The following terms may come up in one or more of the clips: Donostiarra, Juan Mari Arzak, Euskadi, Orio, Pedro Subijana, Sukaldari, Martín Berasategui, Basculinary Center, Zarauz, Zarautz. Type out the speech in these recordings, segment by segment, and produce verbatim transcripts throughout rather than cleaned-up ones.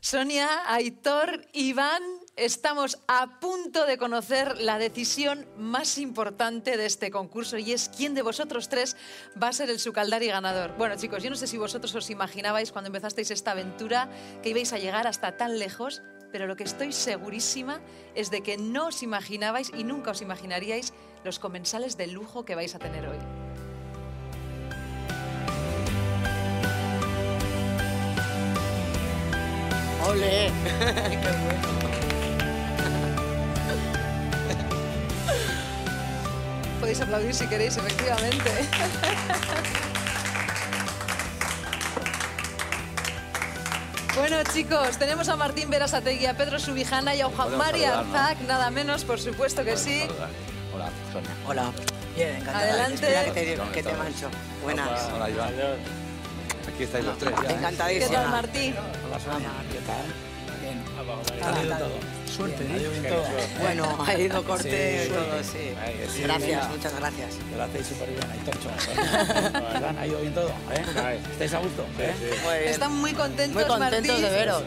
Sonia, Aitor, Iván, estamos a punto de conocer la decisión más importante de este concurso y es quién de vosotros tres va a ser el Sukaldari ganador. Bueno, chicos, yo no sé si vosotros os imaginabais cuando empezasteis esta aventura que ibais a llegar hasta tan lejos, pero lo que estoy segurísima es de que no os imaginabais y nunca os imaginaríais los comensales de lujo que vais a tener hoy. ¡Olé! ¡Qué bueno! Podéis aplaudir si queréis, efectivamente. Bueno, chicos, tenemos a Martín Berasategui, a Pedro Subijana y a Juan Mari Arzak, ¿no? Nada menos, por supuesto que sí. Saludar. Hola, Sonia. Hola. Bien, encantada. Adelante. Espera que te, que te mancho. Buenas. Hola, Iván. Aquí estáis los tres. Ya, encantadísima. ¿Qué tal, Martín? Hola, Sonia. ¿Qué tal? Bien. Ha ido todo. Suerte, ¿eh? Bueno, ha ido corte y todo, sí. Gracias, muchas gracias. Lo hacéis súper bien, ahí torcho. ¿Ha ido bien todo? ¿Estáis a gusto? Están muy contentos, Martín. Muy contentos de veros.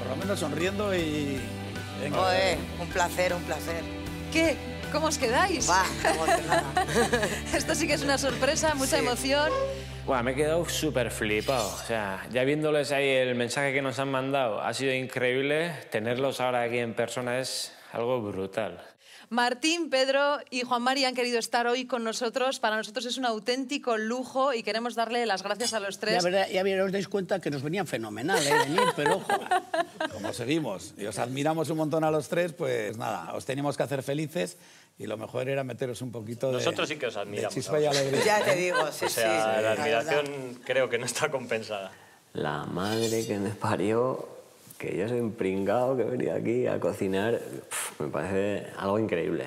Por lo menos sonriendo y... Joder, un placer, un placer. ¿Qué? ¿Cómo os quedáis? Va, emocionada. Esto sí que es una sorpresa, mucha emoción. Bueno, me he quedado súper flipado, o sea, ya viéndoles ahí el mensaje que nos han mandado, ha sido increíble, tenerlos ahora aquí en persona es algo brutal. Martín, Pedro y Juan Mari han querido estar hoy con nosotros, para nosotros es un auténtico lujo y queremos darle las gracias a los tres. La verdad, ya os dais cuenta que nos venían fenomenal, ¿eh? Venir, pero ojo. Como seguimos y os admiramos un montón a los tres, pues nada, os teníamos que hacer felices. Y lo mejor era meteros un poquito de... Nosotros sí que os admiramos. Ya te digo, sí, sí. O sea, sí, la admiración la creo que no está compensada. La madre que me parió, que yo soy un pringao que venía aquí a cocinar, pff, me parece algo increíble.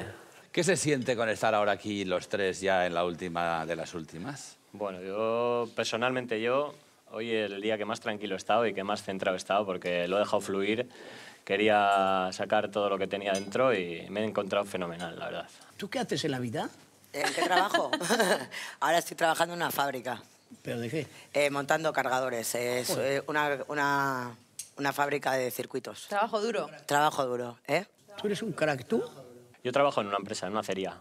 ¿Qué se siente con estar ahora aquí los tres ya en la última de las últimas? Bueno, yo personalmente yo, hoy es el día que más tranquilo he estado y que más centrado he estado porque lo he dejado fluir. Quería sacar todo lo que tenía dentro y me he encontrado fenomenal, la verdad. ¿Tú qué haces en la vida? ¿En qué trabajo? Ahora estoy trabajando en una fábrica. ¿Pero de qué? Eh, montando cargadores. Es eh, una, una, una fábrica de circuitos. ¿Trabajo duro? Trabajo duro, ¿eh? ¿Tú eres un crack, tú? Yo trabajo en una empresa, en una acería,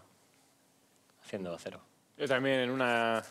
haciendo acero. Yo también en una,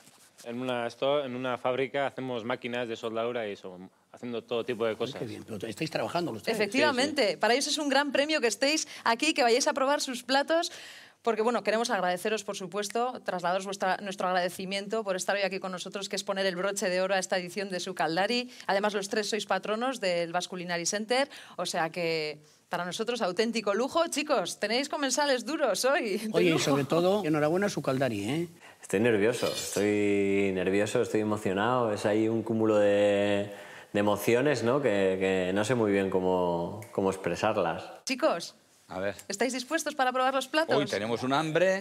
en una, store, en una fábrica hacemos máquinas de soldadura y somos... haciendo todo tipo de cosas. Qué bien, pero estáis trabajando los tres. Efectivamente, sí, sí. Para ellos es un gran premio que estéis aquí, que vayáis a probar sus platos, porque bueno, queremos agradeceros, por supuesto, trasladaros vuestra, nuestro agradecimiento por estar hoy aquí con nosotros, que es poner el broche de oro a esta edición de Sukaldari. Además, los tres sois patronos del Basculinary Center, o sea que... para nosotros, auténtico lujo. Chicos, tenéis comensales duros hoy. Oye, y sobre todo, enhorabuena a Sukaldari, ¿eh? Estoy nervioso, estoy nervioso, estoy emocionado. Es ahí un cúmulo de, de emociones, ¿no? Que, que no sé muy bien cómo, cómo expresarlas. Chicos, a ver. ¿Estáis dispuestos para probar los platos? Hoy tenemos un hambre.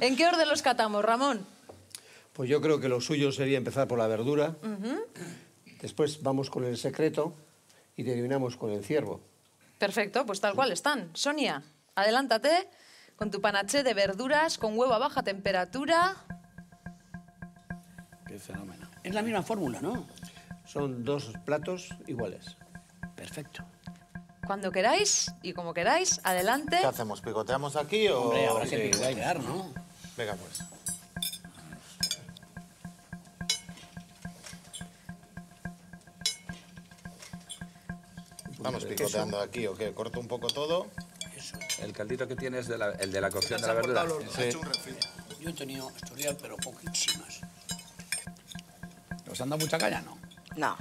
¿En qué orden los catamos, Ramón? Pues yo creo que lo suyo sería empezar por la verdura. Uh-huh. Después vamos con el secreto y terminamos con el ciervo. Perfecto, pues tal cual están. Sonia, adelántate con tu panaché de verduras con huevo a baja temperatura. Qué fenómeno. Es la misma fórmula, ¿no? Son dos platos iguales. Perfecto. Cuando queráis y como queráis, adelante. ¿Qué hacemos? ¿Picoteamos aquí o...? Hombre, habrá que picotear, ¿no? Venga, pues. Vamos picoteando aquí, ¿o qué? Corto un poco todo. Eso. El caldito que tienes, de la, el de la cocción de la verdura. Sí. He hecho un refil. Yo he tenido historial, pero poquísimas. ¿Os han dado mucha caña, no? No,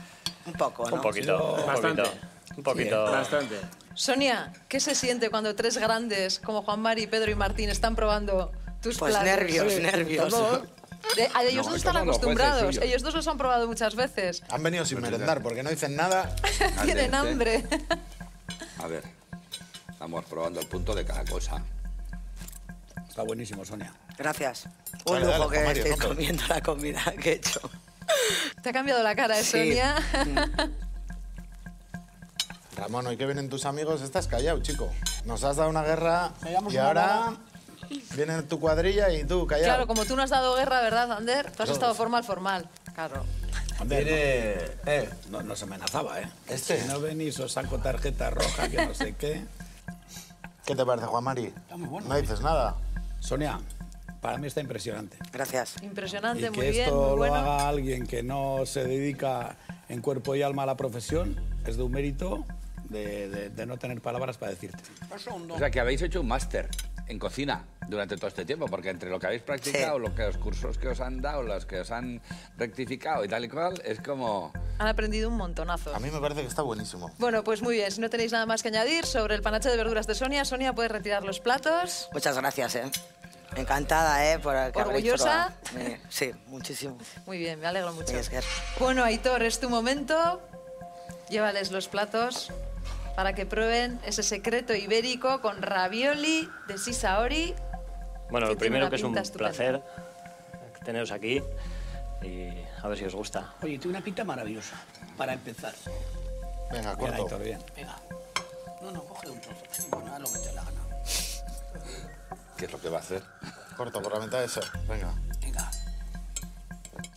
un poco, ¿no? Un poquito, sí, un bastante. Poquito. Un poquito. Sí, bastante. Sonia, ¿qué se siente cuando tres grandes como Juan Mari, Pedro y Martín están probando tus pues platos? Nervios, sí, nervios. De, a ellos no, dos están acostumbrados, no, ellos dos los han probado muchas veces. Han venido sin merendar porque no dicen nada. Tienen hambre. A ver, estamos probando el punto de cada cosa. Está buenísimo, Sonia. Gracias. Un lujo que estéis comiendo la comida que he hecho. Te ha cambiado la cara, ¿eh, Sonia? Ramón, hoy que vienen tus amigos, estás callado, chico. Nos has dado una guerra y ahora... viene tu cuadrilla y tú, callado. Claro, como tú no has dado guerra, ¿verdad, Ander? Tú has estado formal, formal. Claro. Viene... Eh, no, nos amenazaba, ¿eh? Este. Si no venís, os saco tarjeta roja, que no sé qué. ¿Qué te parece, Juan Mari? Está muy bueno. No dices nada. Sonia, para mí está impresionante. Gracias. Impresionante, y muy bien. Que esto lo haga alguien que no se dedica en cuerpo y alma a la profesión es de un mérito de, de, de no tener palabras para decirte. O sea, que habéis hecho un máster en cocina durante todo este tiempo, porque entre lo que habéis practicado, sí, lo que, los cursos que os han dado, los que os han rectificado y tal y cual, es como... Han aprendido un montonazo. A mí me parece que está buenísimo. Bueno, pues muy bien, si no tenéis nada más que añadir sobre el panache de verduras de Sonia, Sonia, puedes retirar los platos. Muchas gracias, ¿eh? Encantada, ¿eh? Por que ¿Orgullosa? Sí, muchísimo. Muy bien, me alegro mucho. Sí, bueno, Aitor, es tu momento. Llévales los platos para que prueben ese secreto ibérico con ravioli de Sisaori. Bueno, lo primero, que es un placer teneros aquí y a ver si os gusta. Oye, tiene una pinta maravillosa, para empezar. Venga, corto. Venga, Aitor, bien. Venga. No, no, coge un trozo. Bueno, haz lo que te la gana. ¿Qué es lo que va a hacer? Corto, por la mitad esa. Venga. Venga.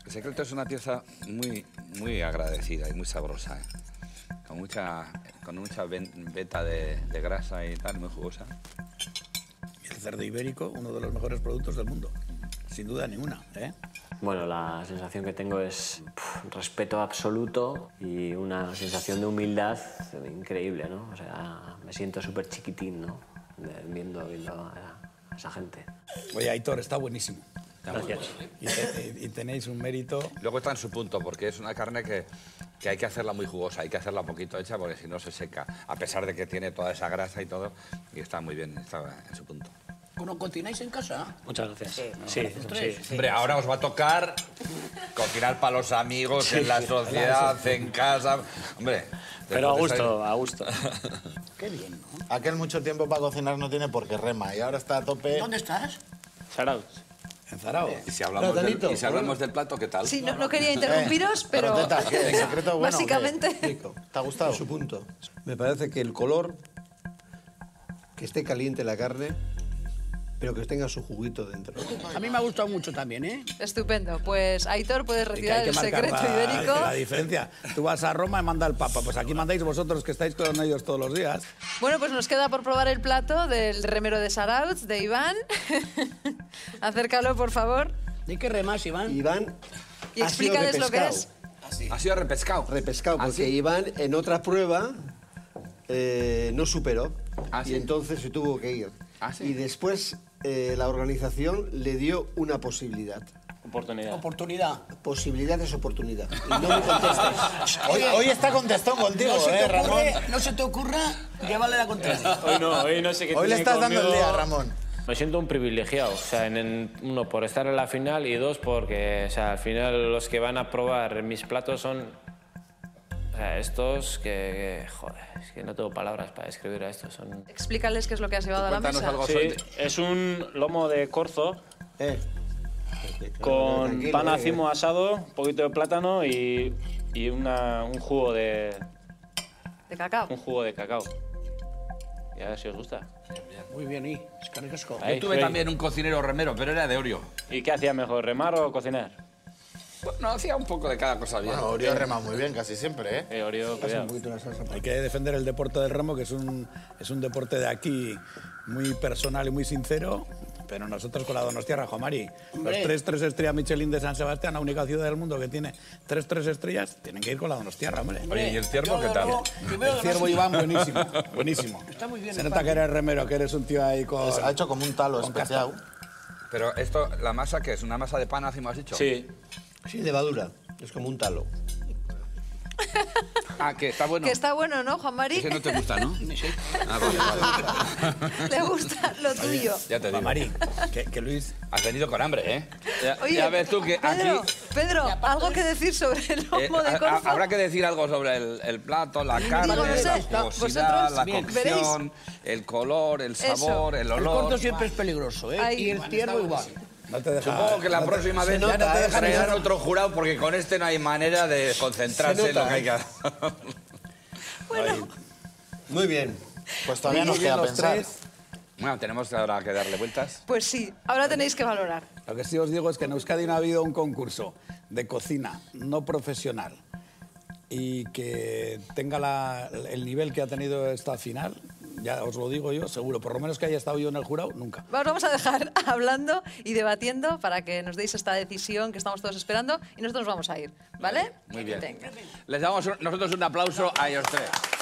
El secreto es una pieza muy, muy agradecida y muy sabrosa, ¿eh? Con mucha, con mucha veta de, de grasa y tal, muy jugosa. El cerdo ibérico, uno de los mejores productos del mundo, sin duda ninguna, ¿eh? Bueno, la sensación que tengo es pff, respeto absoluto y una sensación de humildad increíble, ¿no? O sea, me siento súper chiquitín, ¿no? De, viendo, viendo a, a esa gente. Oye, Aitor, está buenísimo. Gracias. Y, te, y tenéis un mérito. Luego está en su punto, porque es una carne que, que hay que hacerla muy jugosa, hay que hacerla un poquito hecha, porque si no se seca, a pesar de que tiene toda esa grasa y todo, y está muy bien, está en su punto. ¿No cocináis en casa? Muchas gracias. Sí, ¿no? Sí, gracias sí, sí. Hombre, ahora os va a tocar cocinar para los amigos, sí, en la sociedad, sí, en casa. Hombre. Pero a gusto, a gusto. Qué bien, ¿no? Aquel mucho tiempo para cocinar no tiene porque rema y ahora está a tope. ¿Dónde estás? Zarauz. En Zarauz. Y si hablamos, del, y si hablamos del plato, ¿qué tal? Sí, no, no quería interrumpiros, eh, pero... pero teta, el secreto, bueno, básicamente... ¿Te ha gustado? Su punto. Me parece que el color, que esté caliente la carne, pero que tenga su juguito dentro. A mí me ha gustado mucho también, ¿eh? Estupendo. Pues, Aitor, puedes retirar el secreto la, ibérico. La diferencia. Tú vas a Roma y manda el Papa. Pues aquí mandáis vosotros, que estáis con ellos todos los días. Bueno, pues nos queda por probar el plato del remero de Zarautz, de Iván. Acércalo, por favor. ¿De qué remas, Iván? Iván y explícales lo que es. Así. Ha sido repescado. Repescado, porque así. Iván, en otra prueba, eh, no superó. Así. Y entonces se tuvo que ir. Así. Y después... Eh, la organización le dio una posibilidad. Oportunidad. Oportunidad. Posibilidad es oportunidad. Y no me contestes. Hoy, hoy está contestón contigo, no eh, Ramón. Ocurre, no se te ocurra llevarle la contraria. Hoy no, hoy no sé qué. Hoy le estás conmigo. Dando el día, Ramón. Me siento un privilegiado. O sea, en, en, uno, por estar en la final y dos, porque o sea, al final los que van a probar mis platos son... O sea, estos que, que... Joder, es que no tengo palabras para describir a estos. Son... Explícales qué es lo que has llevado a la mesa. Algo sí, sobre... es un lomo de corzo eh. con tranquilo, pan eh. acimo asado, un poquito de plátano y, y una, un jugo de... ¿De cacao? Un jugo de cacao. Y a ver si os gusta. Muy bien, y es que ricasco. Yo tuve soy... también un cocinero remero, pero era de Orio. ¿Y qué hacía mejor, remar o cocinar? No, hacía un poco de cada cosa bien. Bueno, Orio rema muy bien casi siempre, ¿eh? Eh, Orio, cuidado. Hay que defender el deporte del remo, que es un, es un deporte de aquí muy personal y muy sincero. Pero nosotros con la Donostiarra, Juan Mari, los tres, tres estrellas Michelin de San Sebastián, la única ciudad del mundo que tiene tres, tres estrellas, tienen que ir con la Donostiarra, hombre. Oye, ¿y el ciervo qué tal? El ciervo, Iván, buenísimo, buenísimo. Está muy bien. Se nota que eres remero, que eres un tío ahí con... Ha hecho como un talo especial. Pero esto, ¿la masa qué es? ¿Una masa de pan, así me has dicho? Sí. Sí, levadura. Es como un talo. Ah, que está bueno. Que está bueno, ¿no, Juan Mari? Ese no te gusta, ¿no? Sí. Ah, vale, vale. Le gusta lo tuyo. Oye, ya te digo. Juan Mari, que, que Luis... Has venido con hambre, ¿eh? Ya, Oye, ya ves tú que Pedro, aquí... Pedro, algo que decir sobre el lomo de corzo. Eh, habrá que decir algo sobre el, el plato, la carne, digo, no sé, la jugosidad, la cocción, ¿veréis? El color, el sabor, eso, el olor... El corzo siempre es peligroso, ¿eh? Ahí, y el tierno igual. No te deja, Supongo que la no próxima te, vez ya no te dejan traer otro jurado, porque con este no hay manera de concentrarse en lo que hay que hacer. Bueno. Muy bien. Pues todavía nos queda pensar. Tres. Bueno, tenemos ahora que darle vueltas. Pues sí, ahora tenéis que valorar. Lo que sí os digo es que en Euskadi no ha habido un concurso de cocina no profesional y que tenga la, el nivel que ha tenido esta final, ya os lo digo yo, seguro, por lo menos que haya estado yo en el jurado, nunca. Os vamos a dejar hablando y debatiendo para que nos deis esta decisión que estamos todos esperando y nosotros nos vamos a ir, ¿vale? Muy bien. Venga. Les damos un, nosotros un aplauso a ellos tres.